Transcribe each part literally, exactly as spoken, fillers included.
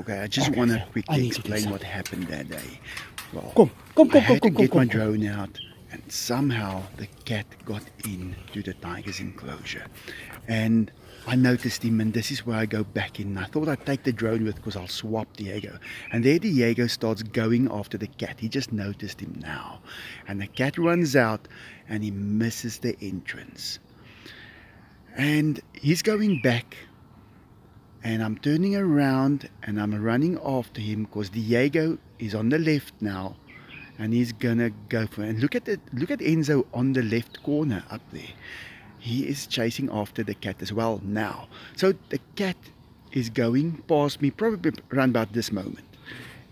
Okay, I just okay, want to quickly explain what happened that day. Well, come, come, come, I had come, to come, get come, my come. drone out, and somehow the cat got into the tiger's enclosure. And I noticed him, and this is where I go back in. I thought I'd take the drone with because I'll swap Diego. And there Diego starts going after the cat. He just noticed him now. And the cat runs out, and he misses the entrance. And he's going back. And I'm turning around and I'm running after him because Diego is on the left now and he's gonna go for it. And look at the look at Enzo on the left corner up there. He is chasing after the cat as well now. So the cat is going past me, probably around about this moment.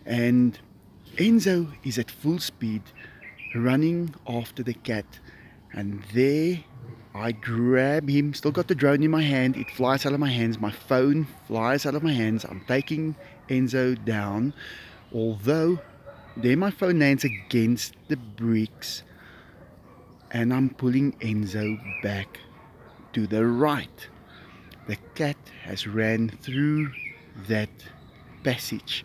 And Enzo is at full speed running after the cat, and there I grab him, still got the drone in my hand, it flies out of my hands, my phone flies out of my hands, I'm taking Enzo down, although then my phone lands against the bricks and I'm pulling Enzo back to the right. The cat has ran through that passage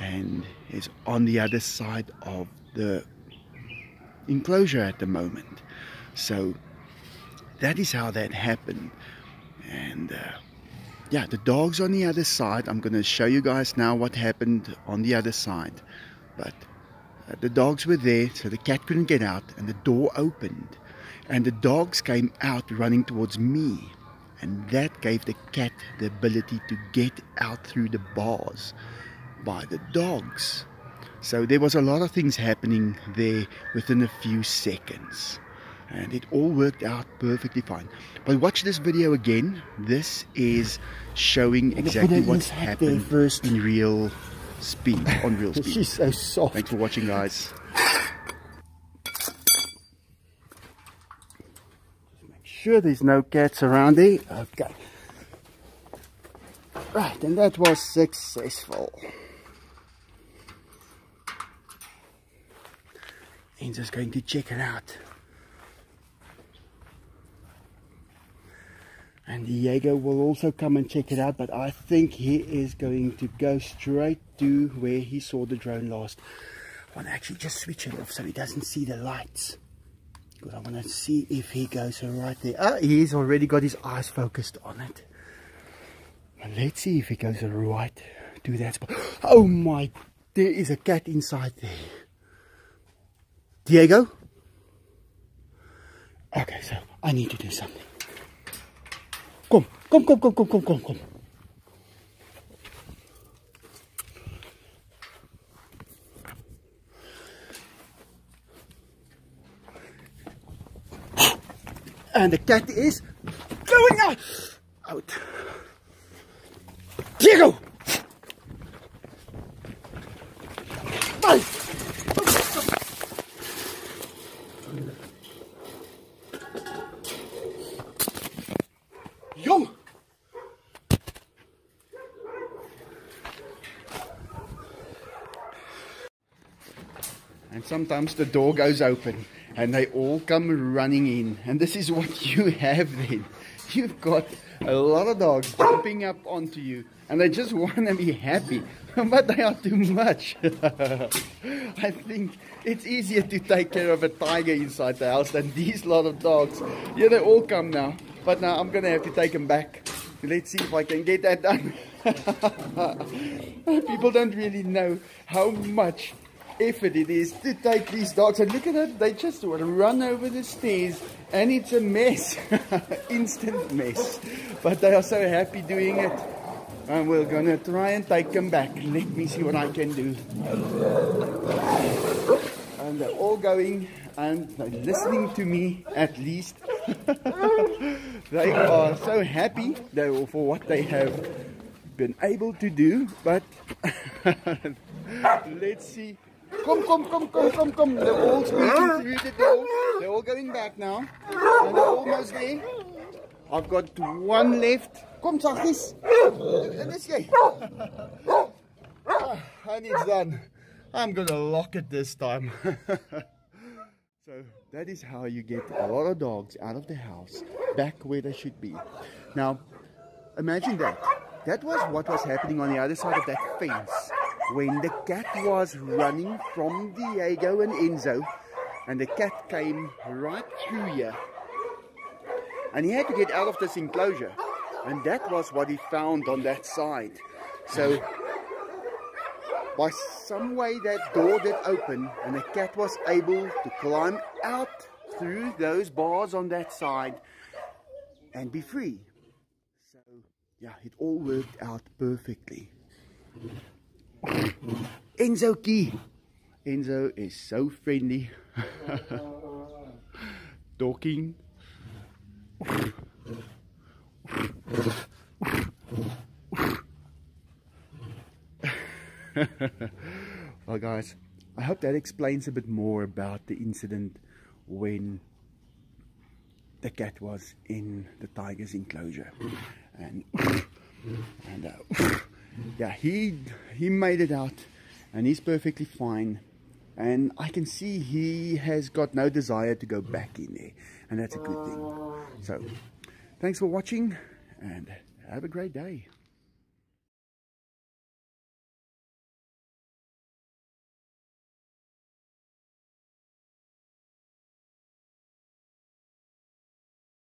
and is on the other side of the enclosure at the moment. So that is how that happened. And uh, yeah, the dog's on the other side. I'm going to show you guys now what happened on the other side. But uh, the dogs were there, so the cat couldn't get out, and the door opened. And the dogs came out running towards me. And that gave the cat the ability to get out through the bars by the dogs. So there was a lot of things happening there within a few seconds. And it all worked out perfectly fine. But watch this video again. This is showing exactly what happened first in real speed, on real speed. She's so soft. Thanks for watching, guys. Just make sure there's no cats around here. Okay. Right, and that was successful. I'm just going to check it out. And Diego will also come and check it out, but I think he is going to go straight to where he saw the drone last. I want to actually just switch it off so he doesn't see the lights. Because I want to see if he goes right there. Ah, he's already got his eyes focused on it. And let's see if he goes right to that spot. Oh my, there is a cat inside there. Diego? Okay, so I need to do something. Come, come, come, come, come, come, come, come. And the cat is going out. Out. Diego! Bye. And sometimes the door goes open and they all come running in. And this is what you have then. You've got a lot of dogs jumping up onto you and they just want to be happy. But they are too much. I think it's easier to take care of a tiger inside the house than these lot of dogs. Yeah, they all come now. But now I'm going to have to take them back. Let's see if I can get that done. People don't really know how much effort it is to take these dogs, and look at it, they just want to run over the stairs and it's a mess. Instant mess, but they are so happy doing it. And we're gonna try and take them back. Let me see what I can do. And they're all going and they're listening to me, at least. They are so happy though for what they have been able to do, but let's see. Come, come, come, come, come, come. They're all squeezing through the door. They're all going back now. And they're almost there. I've got one left. Come, Tachis. Let's go. And it's done. I'm going to lock it this time. So that is how you get a lot of dogs out of the house, back where they should be. Now, imagine that. That was what was happening on the other side of that fence when the cat was running from Diego and Enzo, and the cat came right through here, and he had to get out of this enclosure, and that was what he found on that side. So by some way that door did open, and the cat was able to climb out through those bars on that side and be free. So yeah, it all worked out perfectly. Enzo Key. Enzo is so friendly. Talking. Well guys, I hope that explains a bit more about the incident when the cat was in the tiger's enclosure, and and uh, yeah, he he made it out and he's perfectly fine, and I can see he has got no desire to go back in there, and that's a good thing. So thanks for watching and have a great day.